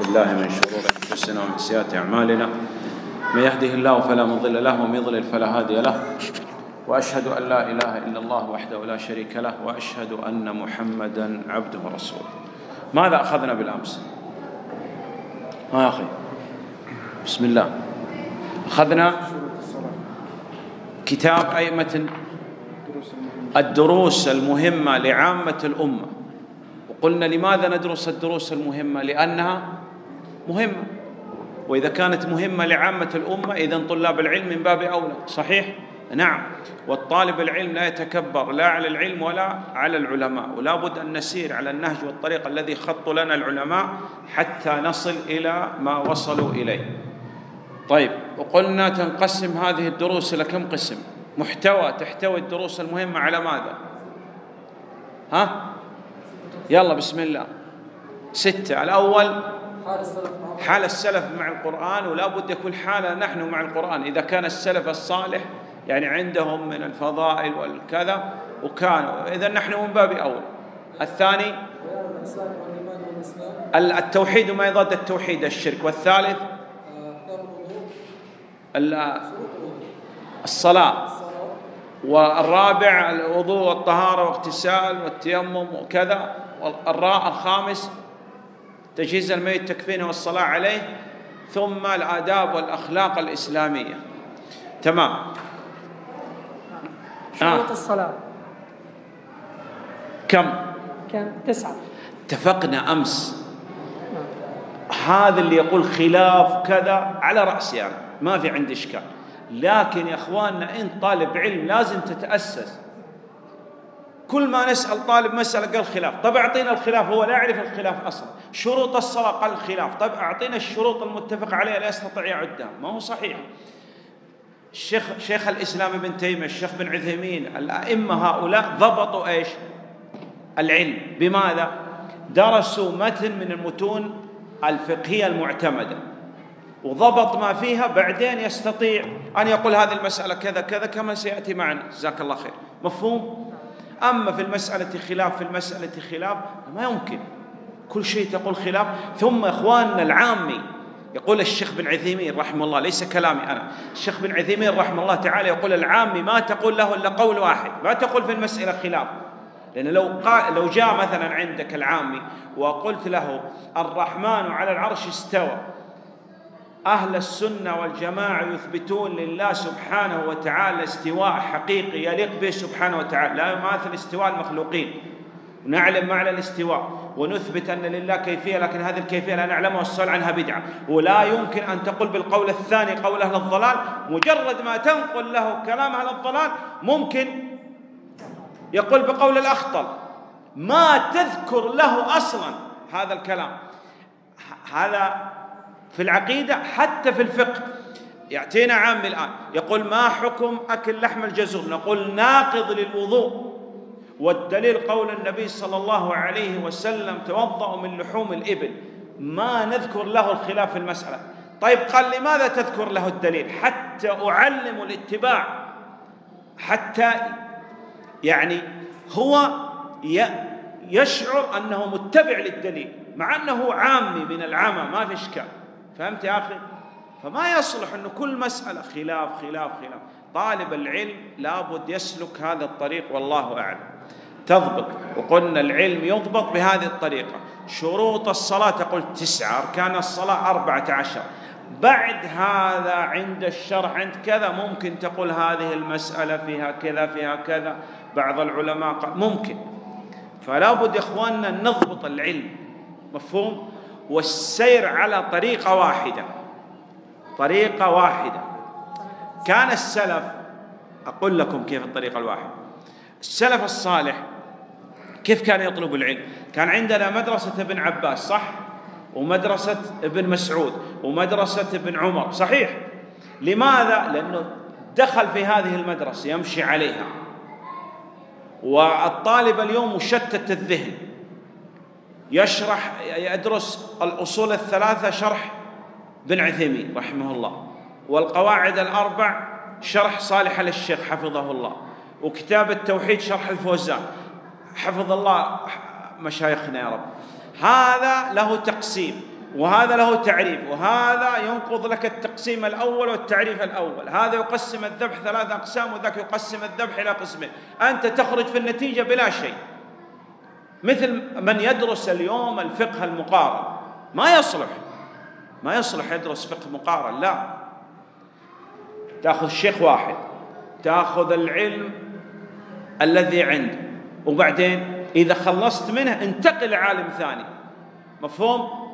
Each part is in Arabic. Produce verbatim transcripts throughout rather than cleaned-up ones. بالله من شرور أنفسنا ومن سيئات أعمالنا، من يهده الله فلا مضل له ومن يضلل فلا هادي له، وأشهد أن لا إله إلا الله وحده لا شريك له، وأشهد أن محمدا عبده ورسوله. ماذا أخذنا بالأمس؟ ها يا أخي، بسم الله. أخذنا كتاب أئمة الدروس المهمة لعامة الأمة، وقلنا لماذا ندرس الدروس المهمة؟ لأنها مهمة، وإذا كانت مهمة لعامة الأمة إذن طلاب العلم من باب أولى، صحيح؟ نعم. والطالب العلم لا يتكبر لا على العلم ولا على العلماء، ولا بد أن نسير على النهج والطريق الذي خطوا لنا العلماء حتى نصل إلى ما وصلوا إليه. طيب، وقلنا تنقسم هذه الدروس إلى كم قسم؟ محتوى تحتوي الدروس المهمة على ماذا؟ ها؟ يلا بسم الله. ستة. الأول حال السلف مع القرآن، ولا بد يكون حالنا نحن مع القرآن. إذا كان السلف الصالح يعني عندهم من الفضائل والكذا وكانوا، إذا نحن من باب أول. الثاني التوحيد وما يضاد التوحيد الشرك. والثالث الصلاة. والرابع الوضوء والطهارة واغتسال والتيمم وكذا. الخامس تجهيز الميت تكفينه والصلاة عليه، ثم الآداب والأخلاق الإسلامية. تمام. شروط آه. الصلاة كم؟ كم؟ تسعة. اتفقنا أمس هذا اللي يقول خلاف كذا على رأسي أنا، ما في عندي إشكال، لكن يا أخواننا إن طالب علم لازم تتأسس. كل ما نسأل طالب مسألة قال خلاف، طب أعطينا الخلاف، هو لا يعرف الخلاف أصلا. شروط الصلاة قال الخلاف، طب أعطينا الشروط المتفق عليها لا يستطيع يعدها، ما هو صحيح. الشيخ شيخ الإسلام ابن تيمية، الشيخ بن عثيمين، الأئمة هؤلاء ضبطوا إيش؟ العلم. بماذا؟ درسوا متن من المتون الفقهية المعتمدة وضبط ما فيها، بعدين يستطيع أن يقول هذه المسألة كذا كذا كما سيأتي معنا. جزاك الله خير. مفهوم؟ أما في المسألة خلاف في المسألة خلاف ما يمكن، كل شيء تقول خلاف. ثم إخواننا العامي، يقول الشيخ بن عثيمين رحمه الله، ليس كلامي أنا، الشيخ بن عثيمين رحمه الله تعالى يقول العامي ما تقول له إلا قول واحد، ما تقول في المسألة خلاف. لأن لو قال، لو جاء مثلا عندك العامي وقلت له الرحمن على العرش استوى، أهل السنة والجماعة يثبتون لله سبحانه وتعالى استواء حقيقي يليق به سبحانه وتعالى، لا يماثل استواء المخلوقين، ونعلم معنى الاستواء ونثبت أن لله كيفية لكن هذه الكيفية لا نعلمها والسؤال عنها بدعة، ولا يمكن أن تقول بالقول الثاني قول أهل الضلال. مجرد ما تنقل له كلام أهل الضلال ممكن يقول بقول الأخطل، ما تذكر له أصلا هذا الكلام. هذا في العقيدة، حتى في الفقه. يأتينا عامي الآن يقول ما حكم أكل لحم الجزور، نقول ناقض للوضوء، والدليل قول النبي صلى الله عليه وسلم توضأوا من لحوم الإبل، ما نذكر له الخلاف في المسألة. طيب قال لماذا تذكر له الدليل؟ حتى أعلم الاتباع، حتى يعني هو يشعر أنه متبع للدليل مع أنه عامي من العامة، ما في إشكال. فهمت يا أخي؟ فما يصلح أنه كل مسألة خلاف خلاف خلاف. طالب العلم لابد يسلك هذا الطريق والله أعلم. تضبط، وقلنا العلم يضبط بهذه الطريقة. شروط الصلاة تقول تسعة، أركان الصلاة أربعة عشر. بعد هذا عند الشرح عند كذا ممكن تقول هذه المسألة فيها كذا فيها كذا، بعض العلماء قال ممكن. فلا بد يا إخواننا نضبط العلم. مفهوم؟ والسير على طريقة واحدة، طريقة واحدة. كان السلف، أقول لكم كيف الطريقة الواحدة. السلف الصالح كيف كان يطلب العلم؟ كان عندنا مدرسة ابن عباس، صح؟ ومدرسة ابن مسعود ومدرسة ابن عمر، صحيح؟ لماذا؟ لأنه دخل في هذه المدرسة يمشي عليها. والطالب اليوم مشتت الذهن، يشرح يدرس الأصول الثلاثة شرح بن عثيمين رحمه الله، والقواعد الأربع شرح صالح للشيخ حفظه الله، وكتاب التوحيد شرح الفوزان حفظ الله مشايخنا يا رب. هذا له تقسيم، وهذا له تعريف، وهذا ينقض لك التقسيم الأول والتعريف الأول. هذا يقسم الذبح ثلاث أقسام وذاك يقسم الذبح إلى قسمين، أنت تخرج في النتيجة بلا شيء. مثل من يدرس اليوم الفقه المقارن ما يصلح، ما يصلح يدرس فقه مقارن، لا، تأخذ شيخ واحد، تأخذ العلم الذي عنده، وبعدين إذا خلصت منه انتقل لعالم ثاني، مفهوم؟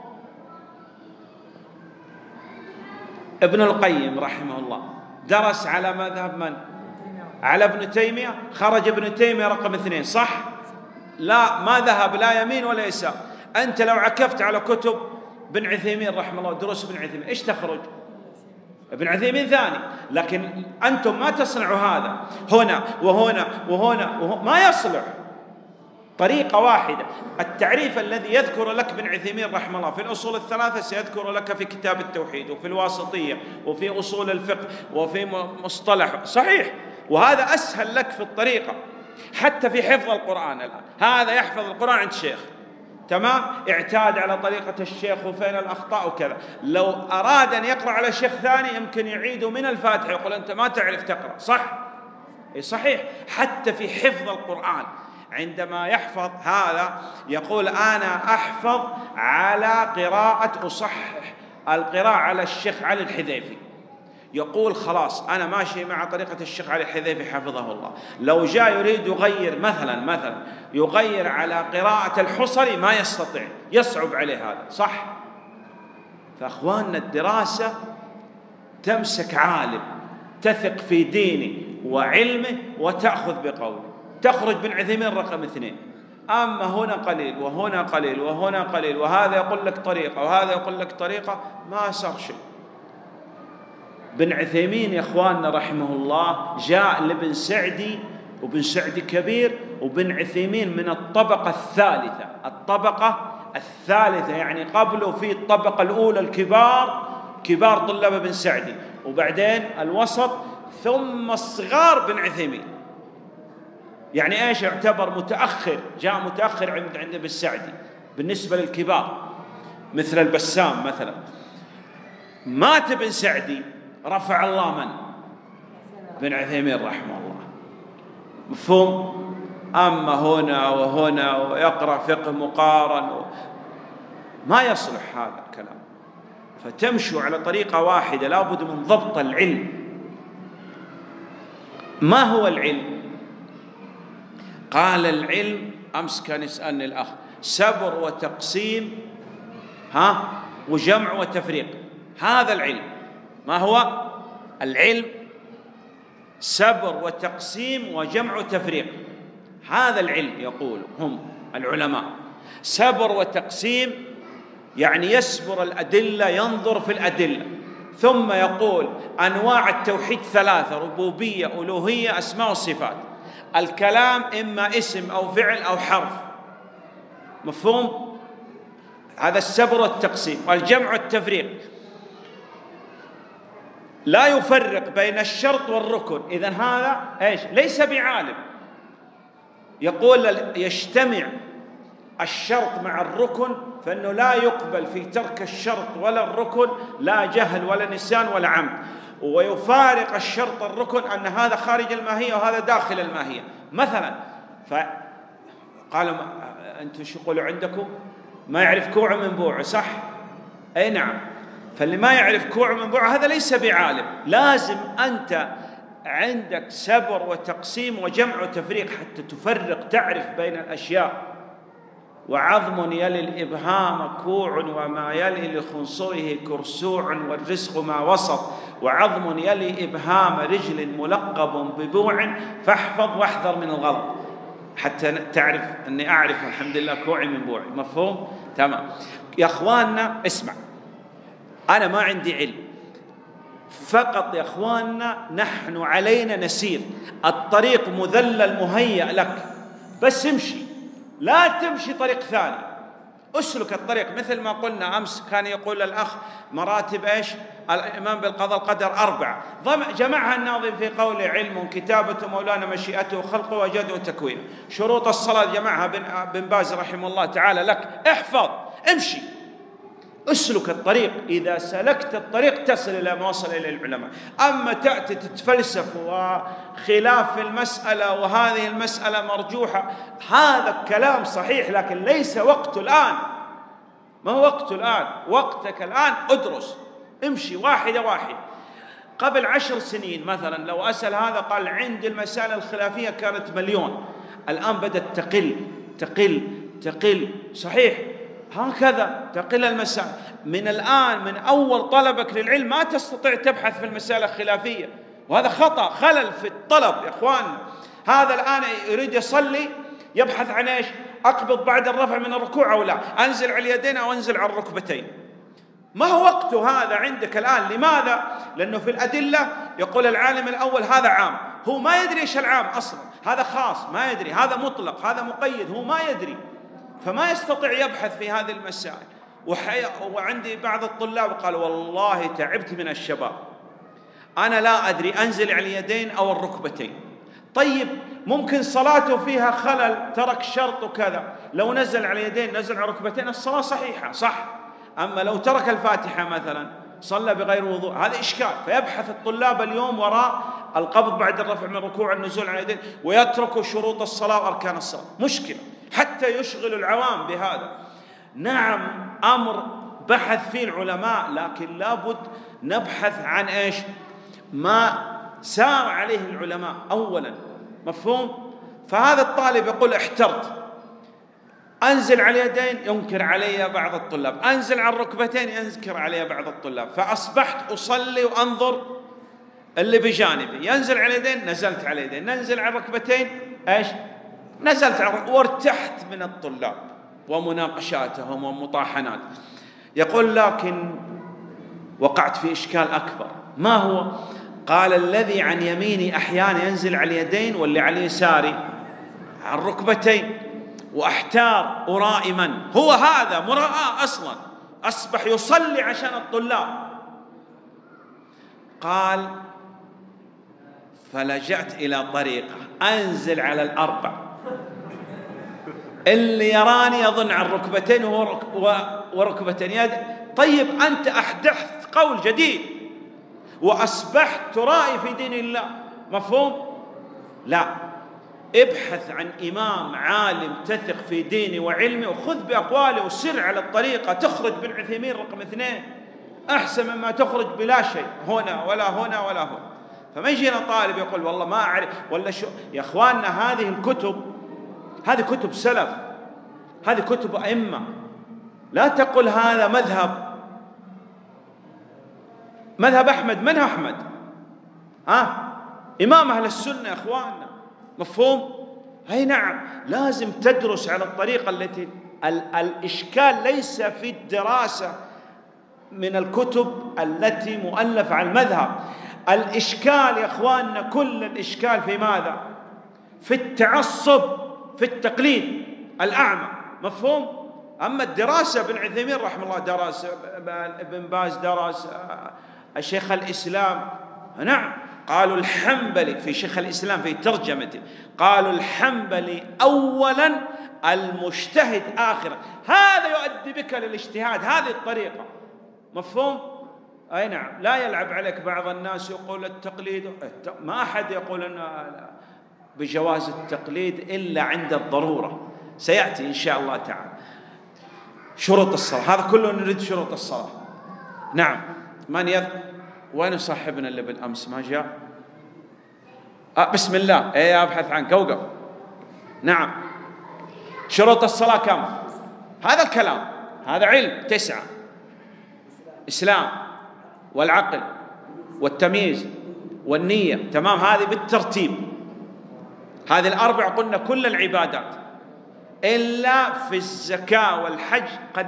ابن القيم رحمه الله درس على مذهب من؟ على ابن تيمية، خرج ابن تيمية رقم اثنين، صح؟ لا، ما ذهب لا يمين ولا يسار. أنت لو عكفت على كتب ابن عثيمين رحمه الله، دروس ابن عثيمين، إيش تخرج؟ ابن عثيمين ثاني. لكن أنتم ما تصنعوا هذا هنا وهنا وهنا, وهنا. ما يصلح طريقة واحدة. التعريف الذي يذكر لك ابن عثيمين رحمه الله في الأصول الثلاثة سيذكر لك في كتاب التوحيد وفي الواسطية وفي أصول الفقه وفي مصطلح صحيح، وهذا أسهل لك في الطريقة، حتى في حفظ القرآن الآن. هذا يحفظ القرآن عند شيخ، تمام، اعتاد على طريقة الشيخ وفين الأخطاء وكذا. لو أراد أن يقرأ على شيخ ثاني يمكن يعيده من الفاتحة، يقول أنت ما تعرف تقرأ، صح؟ أي صحيح. حتى في حفظ القرآن عندما يحفظ هذا يقول أنا أحفظ على قراءة، أصحح القراءة على الشيخ علي الحذيفي، يقول خلاص أنا ماشي مع طريقة الشيخ علي الحذيفي حفظه الله. لو جاء يريد يغير مثلا مثلا يغير على قراءة الحصري ما يستطيع، يصعب عليه هذا، صح؟ فأخواننا الدراسة تمسك عالم تثق في دينه وعلمه وتأخذ بقوله، تخرج بن عثيمين رقم اثنين. أما هنا قليل وهنا قليل وهنا قليل، وهذا يقول لك طريقة وهذا يقول لك طريقة، ما صار شيء. بن عثيمين يا إخواننا رحمه الله جاء لابن سعدي، وابن سعدي كبير، وابن عثيمين من الطبقة الثالثة، الطبقة الثالثة يعني قبله في الطبقة الأولى الكبار، كبار طلاب ابن سعدي، وبعدين الوسط، ثم الصغار بن عثيمين. يعني إيش؟ يعتبر متأخر، جاء متأخر عند عند ابن سعدي بالنسبة للكبار، مثل البسام مثلا. مات ابن سعدي، رفع الله من؟ بن عثيمين رحمه الله، مفهوم؟ أما هنا وهنا ويقرأ فقه مقارن و... ما يصلح هذا الكلام. فتمشوا على طريقة واحدة، لابد من ضبط العلم. ما هو العلم؟ قال العلم، أمس كان يسألني الأخ، سبر وتقسيم ها وجمع وتفريق، هذا العلم. ما هو العلم؟ سبر وتقسيم وجمع وتفريق، هذا العلم. يقول هم العلماء سبر وتقسيم يعني يسبر الأدلة، ينظر في الأدلة ثم يقول أنواع التوحيد ثلاثة، ربوبية ألوهية أسماء وصفات، الكلام إما اسم أو فعل أو حرف، مفهوم؟ هذا السبر والتقسيم. والجمع والتفريق لا يفرق بين الشرط والركن، إذن هذا إيش؟ ليس بعالم. يقول يجتمع الشرط مع الركن فإنه لا يقبل في ترك الشرط ولا الركن، لا جهل ولا نسيان ولا عمد. ويفارق الشرط الركن أن هذا خارج الماهية وهذا داخل الماهية مثلا. فقالوا أنتم شو يقولوا عندكم؟ ما يعرف كوع من بوع، صح؟ أي نعم. فاللي ما يعرف كوع من بوع هذا ليس بعالم. لازم أنت عندك سبر وتقسيم وجمع وتفريق حتى تفرق، تعرف بين الأشياء. وعظم يلي الإبهام كوع، وما يلي لخنصره كرسوع، والرزق ما وسط. وعظم يلي إبهام رجل ملقب ببوع، فاحفظ واحذر من الغلط. حتى تعرف أني أعرف الحمد لله كوعي من بوعي، مفهوم؟ تمام يا إخواننا. اسمع، أنا ما عندي علم فقط يا إخواننا، نحن علينا نسير. الطريق مذلل مهيأ لك، بس امشي، لا تمشي طريق ثاني، أسلك الطريق. مثل ما قلنا أمس كان يقول الأخ مراتب إيش؟ الإيمان بالقضاء القدر أربعة، جمعها الناظم في قوله علم كتابة مولانا مشيئته خلقه وجده تكوينه. شروط الصلاة جمعها بن باز رحمه الله تعالى لك، احفظ امشي. اسلك الطريق، إذا سلكت الطريق تصل إلى ما وصل إليه العلماء. أما تأتي تتفلسف وخلاف المسألة وهذه المسألة مرجوحة، هذا الكلام صحيح لكن ليس وقته الآن. ما هو وقته الآن؟ وقتك الآن أدرس، امشي واحدة واحدة. قبل عشر سنين مثلا لو أسأل هذا قال عندي المسألة الخلافية كانت مليون، الآن بدأت تقل تقل تقل، صحيح هكذا تقل المسائل. من الآن من أول طلبك للعلم ما تستطيع تبحث في المسألة الخلافية، وهذا خطأ، خلل في الطلب يا إخواننا. هذا الآن يريد يصلي يبحث عن إيش؟ أقبض بعد الرفع من الركوع أو لا، أنزل على اليدين أو أنزل على الركبتين. ما هو وقته هذا عندك الآن؟ لماذا؟ لأنه في الأدلة يقول العالم الأول هذا عام، هو ما يدري إيش العام أصلا، هذا خاص ما يدري، هذا مطلق، هذا مقيد، هو ما يدري، فما يستطيع يبحث في هذه المسائل. وحي... وعندي بعض الطلاب قال والله تعبت من الشباب، أنا لا أدري أنزل على اليدين أو الركبتين. طيب ممكن صلاته فيها خلل، ترك شرط وكذا، لو نزل على اليدين نزل على الركبتين الصلاة صحيحة صح، أما لو ترك الفاتحة مثلا صلى بغير وضوء، هذا إشكال. فيبحث الطلاب اليوم وراء القبض بعد الرفع من الركوع، النزول على اليدين، ويتركوا شروط الصلاة وأركان الصلاة. مشكلة، حتى يشغل العوام بهذا. نعم أمر بحث فيه العلماء، لكن لابد نبحث عن إيش؟ ما سار عليه العلماء أولا، مفهوم؟ فهذا الطالب يقول احترت، أنزل على يدين ينكر علي بعض الطلاب، أنزل على الركبتين ينكر علي بعض الطلاب، فأصبحت أصلي وأنظر اللي بجانبي، ينزل على يدين نزلت على يدين، ننزل على الركبتين إيش؟ نزلت على، وارتحت من الطلاب ومناقشاتهم ومطاحنات. يقول لكن وقعت في إشكال أكبر. ما هو؟ قال الذي عن يميني أحيانا ينزل على اليدين واللي على يساري على الركبتين، وأحتار أرائي من هو، هذا مراءة أصلا، أصبح يصلي عشان الطلاب. قال فلجأت إلى طريقة أنزل على الأربع، اللي يراني يظن على الركبتين وركبتين يد. طيب أنت أحدثت قول جديد وأصبحت ترائي في دين الله، مفهوم؟ لا، ابحث عن إمام عالم تثق في ديني وعلمي وخذ بأقواله وسر على الطريقة، تخرج بن عثيمين رقم اثنين أحسن مما تخرج بلا شيء هنا ولا هنا ولا هنا. فما يجينا طالب يقول والله ما أعرف ولا شو. يا إخواننا هذه الكتب، هذه كتب سلف، هذه كتب أئمة، لا تقل هذا مذهب، مذهب أحمد، من أحمد؟ ها؟ إمام أهل السنة يا إخواننا، مفهوم؟ أي نعم، لازم تدرس على الطريقة التي ال الإشكال ليس في الدراسة من الكتب التي مؤلفة على المذهب. الإشكال يا إخواننا، كل الإشكال في ماذا؟ في التعصب، في التقليد الأعمى، مفهوم؟ أما الدراسة ابن عثيمين رحمه الله درس، ابن باز درس، الشيخ الإسلام، نعم. قالوا الحنبلي في شيخ الإسلام في ترجمته قالوا الحنبلي أولا المجتهد آخرا، هذا يؤدي بك للاجتهاد، هذه الطريقة، مفهوم؟ أي نعم. لا يلعب عليك بعض الناس يقول التقليد، ما أحد يقول أن بجواز التقليد إلا عند الضرورة، سيأتي إن شاء الله تعالى. شروط الصلاة، هذا كله نريد شروط الصلاة. نعم، من يذكر؟ وين صاحبنا اللي بالأمس ما جاء؟ آه بسم الله، إيه أبحث عنك، أوقف. نعم، شروط الصلاة كم؟ هذا الكلام، هذا علم، تسعة: إسلام، والعقل، والتمييز، والنية، تمام؟ هذه بالترتيب، هذه الأربع قلنا كل العبادات إلا في الزكاة والحج قد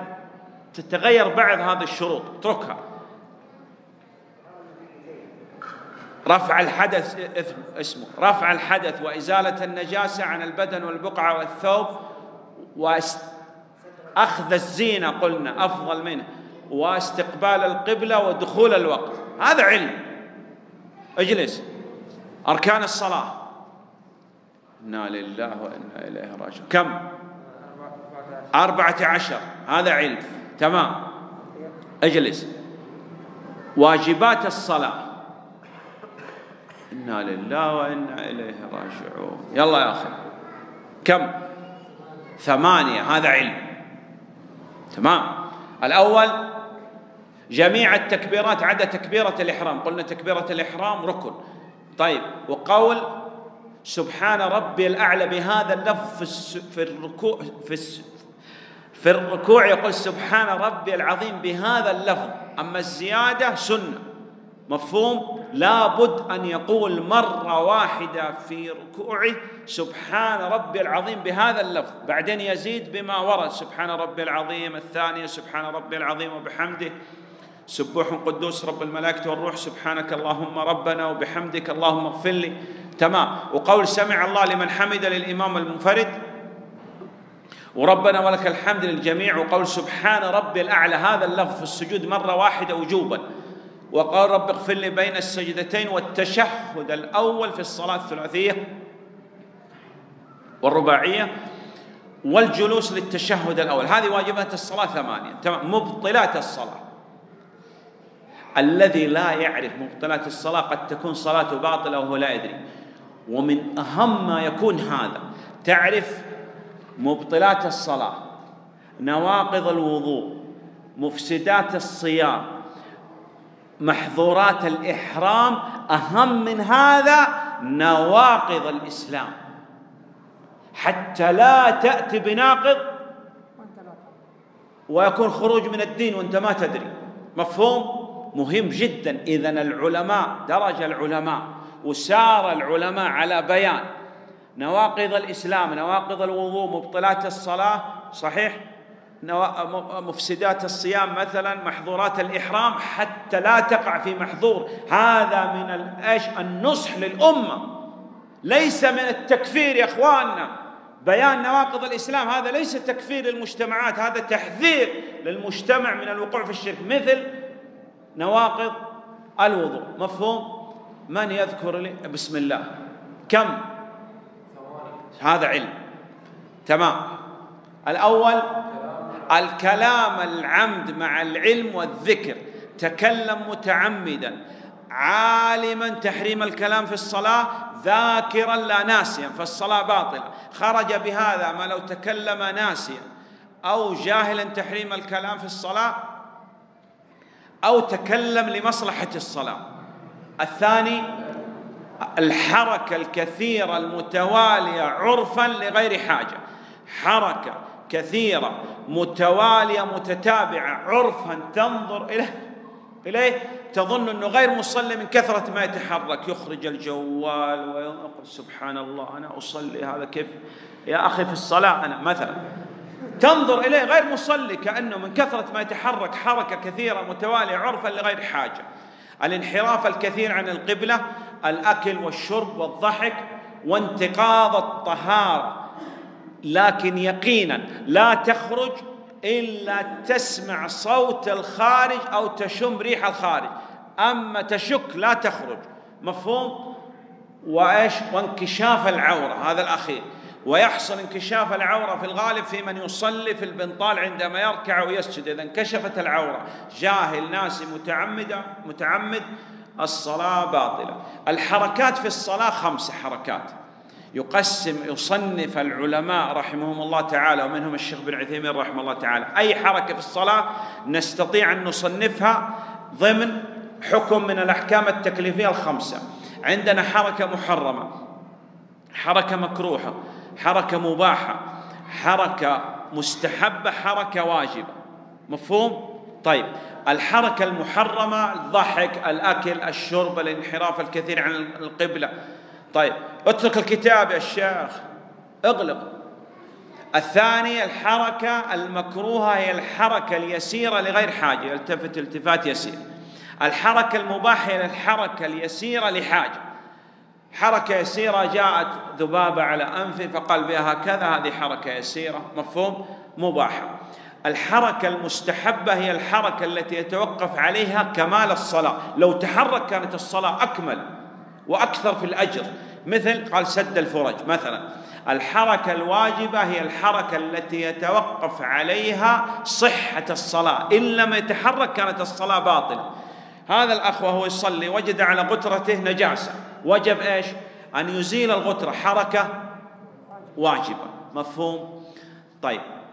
تتغير بعض هذه الشروط، اتركها. رفع الحدث اسمه رفع الحدث وإزالة النجاسة عن البدن والبقعة والثوب، وأخذ الزينة قلنا أفضل منه، واستقبال القبلة، ودخول الوقت، هذا علم. اجلس. أركان الصلاة، إنا لله وإنا إليه راجعون، كم؟ أربعة عشر، هذا علم، تمام. اجلس. واجبات الصلاة، إنا لله وإنا إليه راجعون. يلا يا أخي، كم؟ ثمانية. هذا علم. تمام. الأول جميع التكبيرات عدا تكبيرة الإحرام، قلنا تكبيرة الإحرام ركن. طيب، وقول سبحان ربي الأعلى بهذا اللفظ في الركوع، في في الركوع يقول سبحان ربي العظيم بهذا اللفظ. أما الزيادة سنة، مفهوم؟ لابد أن يقول مرة واحدة في ركوعه سبحان ربي العظيم بهذا اللفظ، بعدين يزيد بما ورد سبحان ربي العظيم، الثانية سبحان ربي العظيم وبحمده، سبوح قدوس رب الملائكة والروح، سبحانك اللهم ربنا وبحمدك اللهم اغفر لي. تمام. وقول سمع الله لمن حمد للإمام المنفرد، وربنا ولك الحمد للجميع، وقول سبحان ربي الأعلى هذا اللفظ في السجود مرة واحدة وجوبا، وقال رب اغفر لي بين السجدتين، والتشهد الأول في الصلاة الثلاثية والرباعية، والجلوس للتشهد الأول. هذه واجبات الصلاة ثمانية. تمام. مبطلات الصلاة، الذي لا يعرف مبطلات الصلاة قد تكون صلاته باطلة وهو لا يدري. ومن أهم ما يكون هذا تعرف مبطلات الصلاة، نواقض الوضوء، مفسدات الصيام، محظورات الإحرام. أهم من هذا نواقض الإسلام، حتى لا تأتي بناقض ويكون خروج من الدين وأنت ما تدري. مفهوم؟ مهم جدا. إذن العلماء، درج العلماء وسار العلماء على بيان نواقض الإسلام، نواقض الوضوء، مبطلات الصلاة، صحيح، مفسدات الصيام مثلا، محظورات الإحرام، حتى لا تقع في محظور. هذا من النصح للأمة، ليس من التكفير يا إخواننا. بيان نواقض الإسلام هذا ليس تكفير للمجتمعات، هذا تحذير للمجتمع من الوقوع في الشرك، مثل نواقض الوضوء. مفهوم؟ من يذكر لي بسم الله؟ كم؟ هذا علم. تمام. الأول الكلام العمد مع العلم والذكر، تكلم متعمدا، عالما تحريم الكلام في الصلاة، ذاكرا لا ناسيا فالصلاة باطلة، خرج بهذا ما لو تكلم ناسيا أو جاهلا تحريم الكلام في الصلاة، أو تكلم لمصلحة الصلاة. الثاني الحركة الكثيرة المتوالية عرفا لغير حاجة، حركة كثيرة متوالية متتابعة عرفا تنظر إليه إليه تظن أنه غير مصلي من كثرة ما يتحرك، يخرج الجوال ويقول سبحان الله أنا أصلي، هذا كيف يا أخي في الصلاة أنا مثلا، تنظر إليه غير مصلي كأنه من كثرة ما يتحرك، حركة كثيرة متوالية عرفا لغير حاجة. الانحراف الكثير عن القبلة، الأكل والشرب والضحك، وانتقاض الطهارة، لكن يقينا لا تخرج إلا تسمع صوت الخارج أو تشم ريح الخارج، أما تشك لا تخرج. مفهوم؟ وإيش؟ وانكشاف العورة، هذا الأخير. ويحصل انكشاف العورة في الغالب في من يصلي في البنطال عندما يركع ويسجد، إذا انكشفت العورة، جاهل ناسي متعمد متعمد الصلاة باطلة. الحركات في الصلاة خمس حركات، يقسم يصنف العلماء رحمهم الله تعالى، ومنهم الشيخ بن عثيمين رحمه الله تعالى. أي حركة في الصلاة نستطيع أن نصنفها ضمن حكم من الأحكام التكليفية الخمسة. عندنا حركة محرمة، حركة مكروهة، حركة مباحة، حركة مستحبة، حركة واجبة. مفهوم؟ طيب، الحركة المحرمة الضحك، الأكل، الشرب، الانحراف الكثير عن القبلة. طيب، اترك الكتاب يا شيخ، اغلق. الثاني الحركة المكروهة، هي الحركة اليسيرة لغير حاجة، يلتفت التفات يسير. الحركة المباحة هي الحركة اليسيرة لحاجة، حركة يسيرة جاءت ذبابة على أنفه فقال بها هكذا، هذه حركة يسيرة. مفهوم؟ مباحة. الحركة المستحبة هي الحركة التي يتوقف عليها كمال الصلاة، لو تحرك كانت الصلاة أكمل، وأكثر في الأجر. مثل قال سد الفرج مثلا، الحركة الواجبة هي الحركة التي يتوقف عليها صحة الصلاة، إن لم يتحرك كانت الصلاة باطلة. هذا الأخ وهو يصلي وجد على غترته نجاسة، وجب إيش؟ أن يزيل الغترة، حركة واجبة. مفهوم؟ طيب.